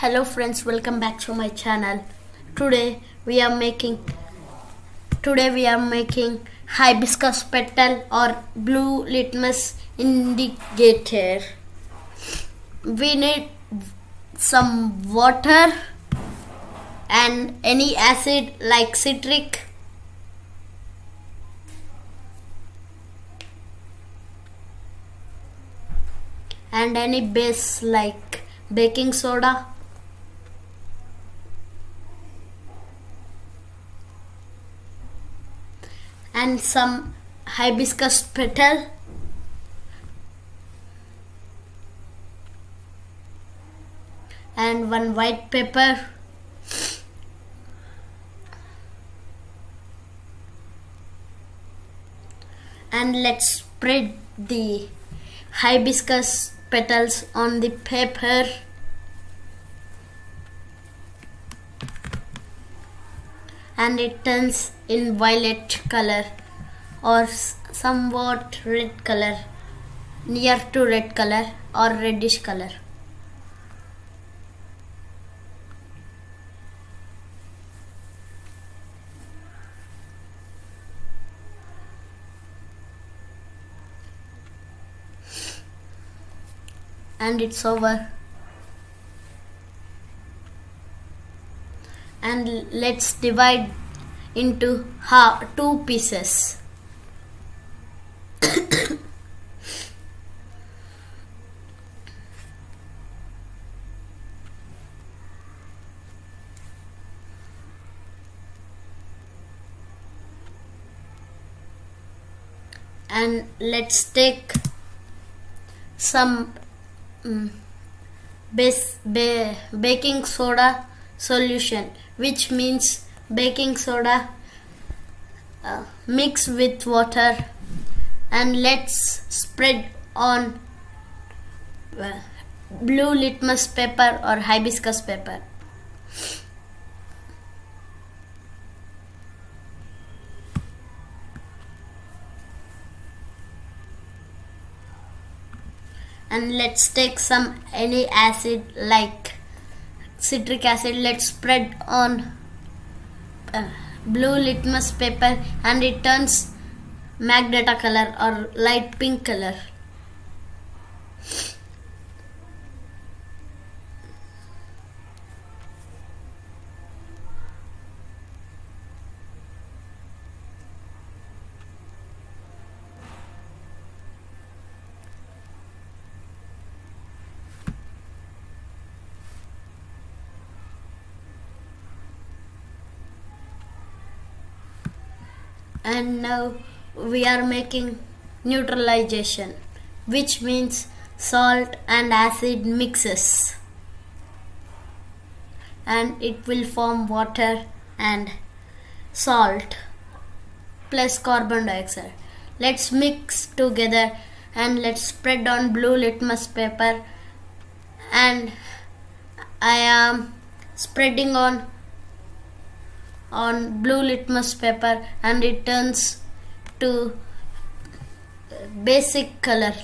Hello friends, welcome back to my channel. Today we are making hibiscus petal or blue litmus indicator. We need some water and any acid like citric and any base like baking soda. And some hibiscus petal and one white pepper and let's spread the hibiscus petals on the paper. And it turns in violet color or somewhat red color, near to red color or reddish color. And it's over. And let's divide into two pieces. And let's take some baking soda solution, which means baking soda mix with water, and let's spread on blue litmus paper or hibiscus paper. And let's take some any acid like citric acid. Let's spread on blue litmus paper and it turns magenta color or light pink color. And now we are making neutralization, which means salt and acid mixes, and it will form water and salt plus carbon dioxide. Let's mix together and let's spread on blue litmus paper, and I am spreading on blue litmus paper and it turns to basic color